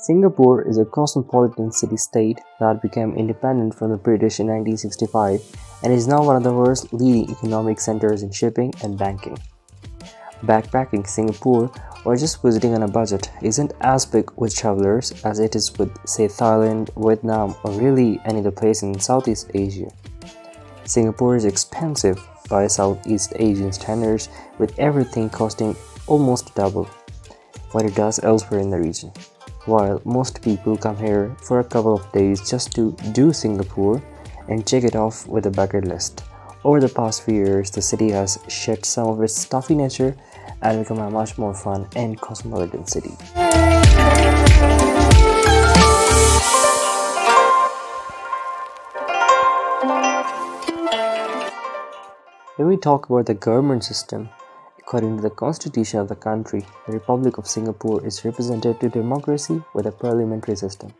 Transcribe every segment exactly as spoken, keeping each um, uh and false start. Singapore is a cosmopolitan city-state that became independent from the British in nineteen sixty-five and is now one of the world's leading economic centers in shipping and banking. Backpacking Singapore or just visiting on a budget isn't as big with travelers as it is with, say, Thailand, Vietnam, or really any other place in Southeast Asia. Singapore is expensive by Southeast Asian standards, with everything costing almost double what it does elsewhere in the region. While most people come here for a couple of days just to do Singapore and check it off with a bucket list, over the past few years the city has shed some of its stuffy nature and become a much more fun and cosmopolitan city. When we talk about the government system, according to the constitution of the country, the Republic of Singapore is representative democracy with a parliamentary system.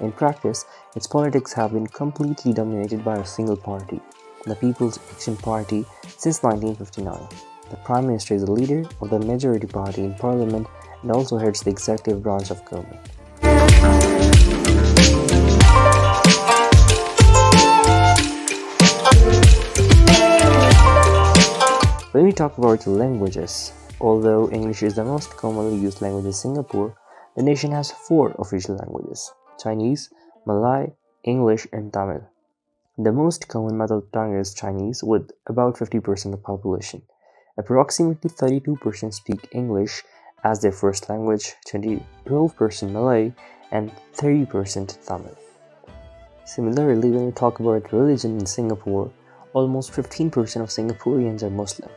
In practice, its politics have been completely dominated by a single party, the People's Action Party, since nineteen fifty-nine. The Prime Minister is the leader of the majority party in parliament and also heads the executive branch of government. When we talk about languages, although English is the most commonly used language in Singapore, the nation has four official languages: Chinese, Malay, English, and Tamil. The most common mother tongue is Chinese, with about fifty percent of the population. Approximately thirty-two percent speak English as their first language, twelve percent Malay, and thirty percent Tamil. Similarly, when we talk about religion in Singapore, almost fifteen percent of Singaporeans are Muslim.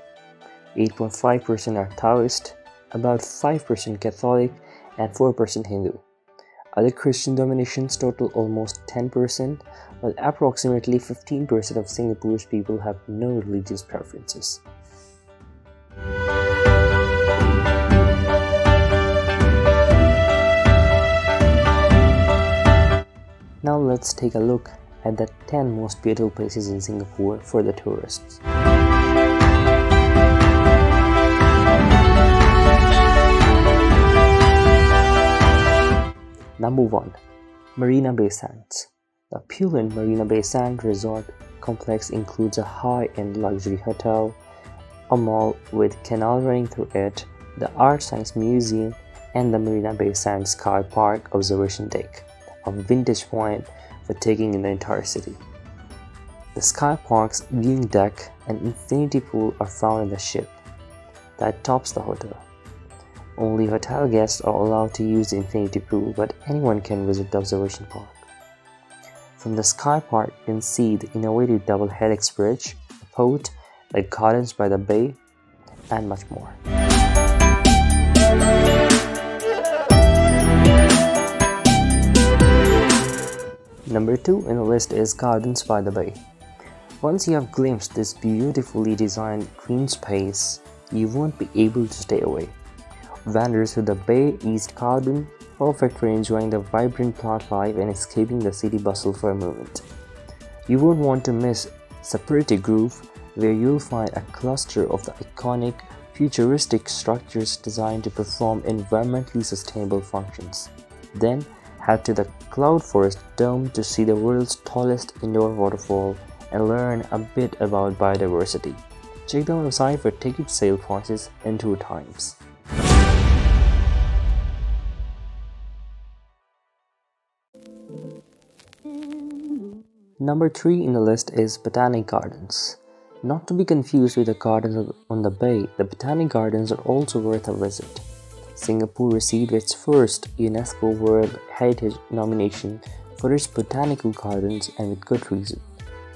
eight point five percent are Taoist, about five percent Catholic, and four percent Hindu. Other Christian denominations total almost ten percent, while approximately fifteen percent of Singapore's people have no religious preferences. Now let's take a look at the ten most beautiful places in Singapore for the tourists. Number one. Marina Bay Sands. The opulent Marina Bay Sands resort complex includes a high-end luxury hotel, a mall with canal running through it, the Art Science Museum, and the Marina Bay Sands Sky Park observation deck, a vintage point for taking in the entire city. The Sky Park's viewing deck and infinity pool are found in the ship that tops the hotel. Only hotel guests are allowed to use the infinity pool, but anyone can visit the observation park. From the Sky Park you can see the innovative double Helix bridge, the port, the Gardens by the Bay, and much more. Number two in the list is Gardens by the Bay. Once you have glimpsed this beautifully designed green space, you won't be able to stay away. Wander through the Bay East Garden, perfect for enjoying the vibrant plant life and escaping the city bustle for a moment. You won't want to miss Supertree Grove, where you'll find a cluster of the iconic, futuristic structures designed to perform environmentally sustainable functions. Then, head to the Cloud Forest Dome to see the world's tallest indoor waterfall and learn a bit about biodiversity. Check the website for ticket sale prices and tour times. Number three in the list is Botanic Gardens. Not to be confused with the gardens on the bay, the Botanic Gardens are also worth a visit. Singapore received its first UNESCO World Heritage nomination for its botanical gardens, and with good reason.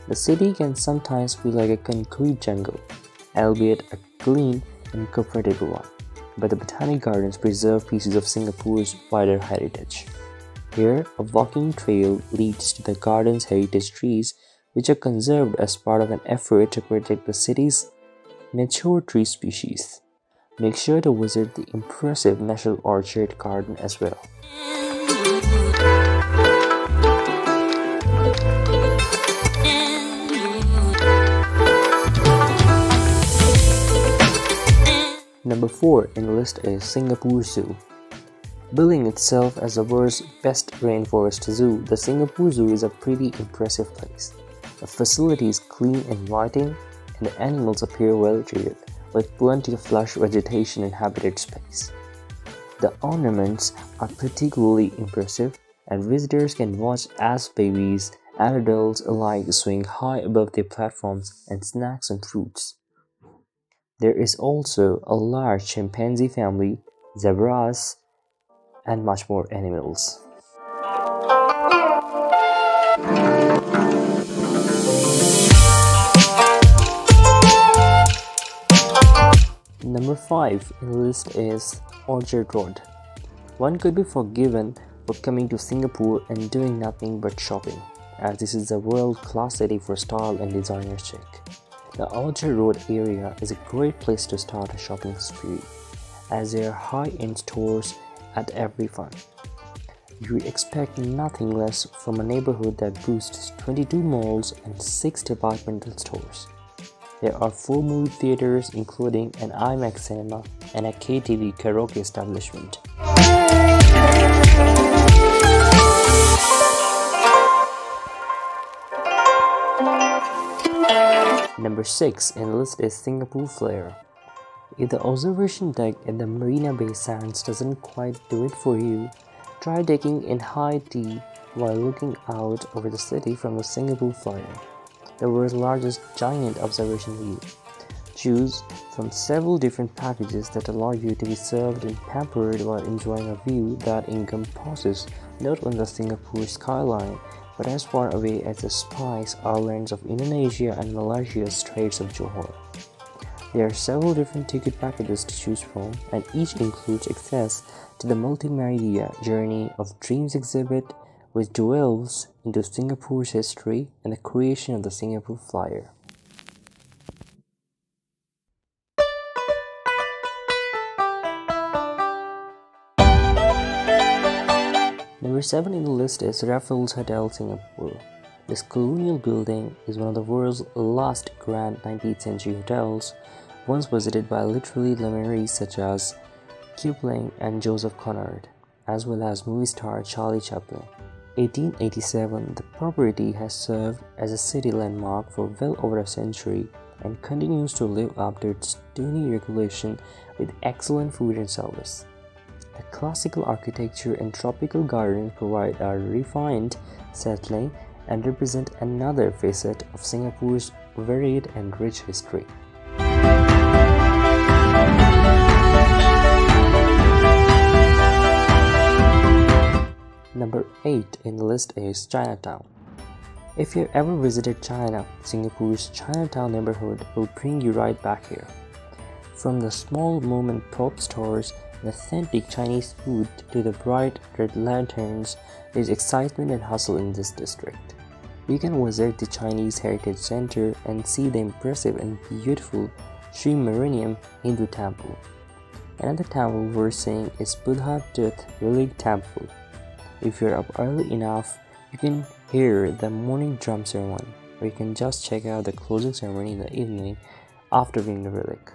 The city can sometimes feel like a concrete jungle, albeit a clean and comfortable one, but the Botanic Gardens preserve pieces of Singapore's wider heritage. Here, a walking trail leads to the garden's heritage trees, which are conserved as part of an effort to protect the city's mature tree species. Make sure to visit the impressive National Orchard Garden as well. Number four in the list is Singapore Zoo. Billing itself as the world's best rainforest zoo, the Singapore Zoo is a pretty impressive place. The facility is clean and inviting, and the animals appear well treated, with plenty of lush vegetation and habitat space. The ornaments are particularly impressive, and visitors can watch as babies and adults alike swing high above their platforms and snacks on fruits. There is also a large chimpanzee family, zebras, and much more animals. Number five in the list is Orchard Road. One could be forgiven for coming to Singapore and doing nothing but shopping, as this is a world-class city for style and designer's chic. The Orchard Road area is a great place to start a shopping spree, as there are high-end stores at every front. You would expect nothing less from a neighborhood that boasts twenty-two malls and six departmental stores. There are four movie theaters, including an IMAX cinema and a K T V karaoke establishment. Number six in the list is Singapore Flyer. If the observation deck at the Marina Bay Sands doesn't quite do it for you, try taking in high tea while looking out over the city from the Singapore Flyer, the world's largest giant observation view. Choose from several different packages that allow you to be served and pampered while enjoying a view that encompasses not only the Singapore skyline, but as far away as the Spice Islands of Indonesia and Malaysia's Straits of Johor. There are several different ticket packages to choose from, and each includes access to the multimedia Journey of Dreams exhibit, which delves into Singapore's history and the creation of the Singapore Flyer. Number seven in the list is Raffles Hotel Singapore. This colonial building is one of the world's last grand nineteenth century hotels, once visited by literary luminaries such as Kipling and Joseph Conrad, as well as movie star Charlie Chaplin. eighteen eighty-seven, the property has served as a city landmark for well over a century and continues to live up to its sturdy regulation with excellent food and service. The classical architecture and tropical gardens provide a refined setting and represent another facet of Singapore's varied and rich history. Number eight in the list is Chinatown. If you've ever visited China, Singapore's Chinatown neighborhood will bring you right back here. From the small mom and pop stores and authentic Chinese food to the bright red lanterns, there's excitement and hustle in this district. You can visit the Chinese Heritage Center and see the impressive and beautiful Sri Mariamman Hindu Temple. Another temple worth seeing is Buddha Tooth Relic Temple. If you're up early enough, you can hear the morning drum ceremony, or you can just check out the closing ceremony in the evening after viewing the relic.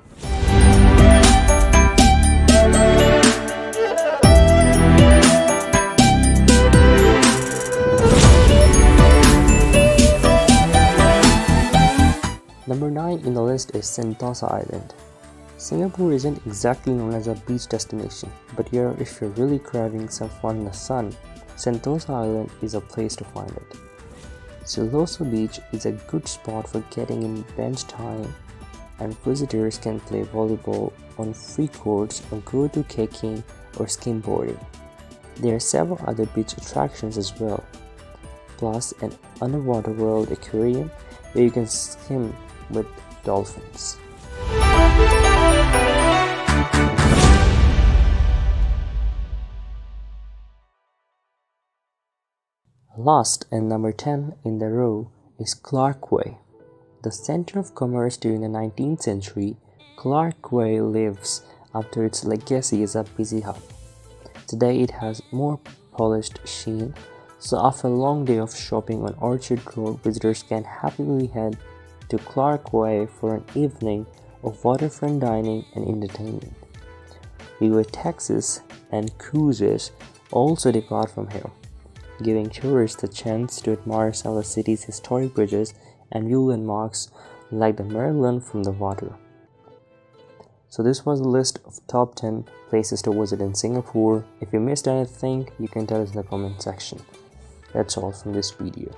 Number nine in the list is Sentosa Island. Singapore isn't exactly known as a beach destination, but here if you're really craving some fun in the sun, Sentosa Island is a place to find it. Siloso Beach is a good spot for getting in bench time, and visitors can play volleyball on free courts and go to kayaking or skimboarding. There are several other beach attractions as well, plus an underwater world aquarium where you can swim with dolphins. Last and number ten in the row is Clarke Quay. The center of commerce during the nineteenth century, Clarke Quay lives up to its legacy as a busy hub. Today it has more polished sheen, so after a long day of shopping on Orchard Road, visitors can happily head to Clarke Quay for an evening of waterfront dining and entertainment. If you are in Texas, and cruises also depart from here, giving tourists the chance to admire some of the city's historic bridges and view landmarks like the Merlion from the water. So this was the list of top ten places to visit in Singapore. If you missed anything, you can tell us in the comment section. That's all from this video.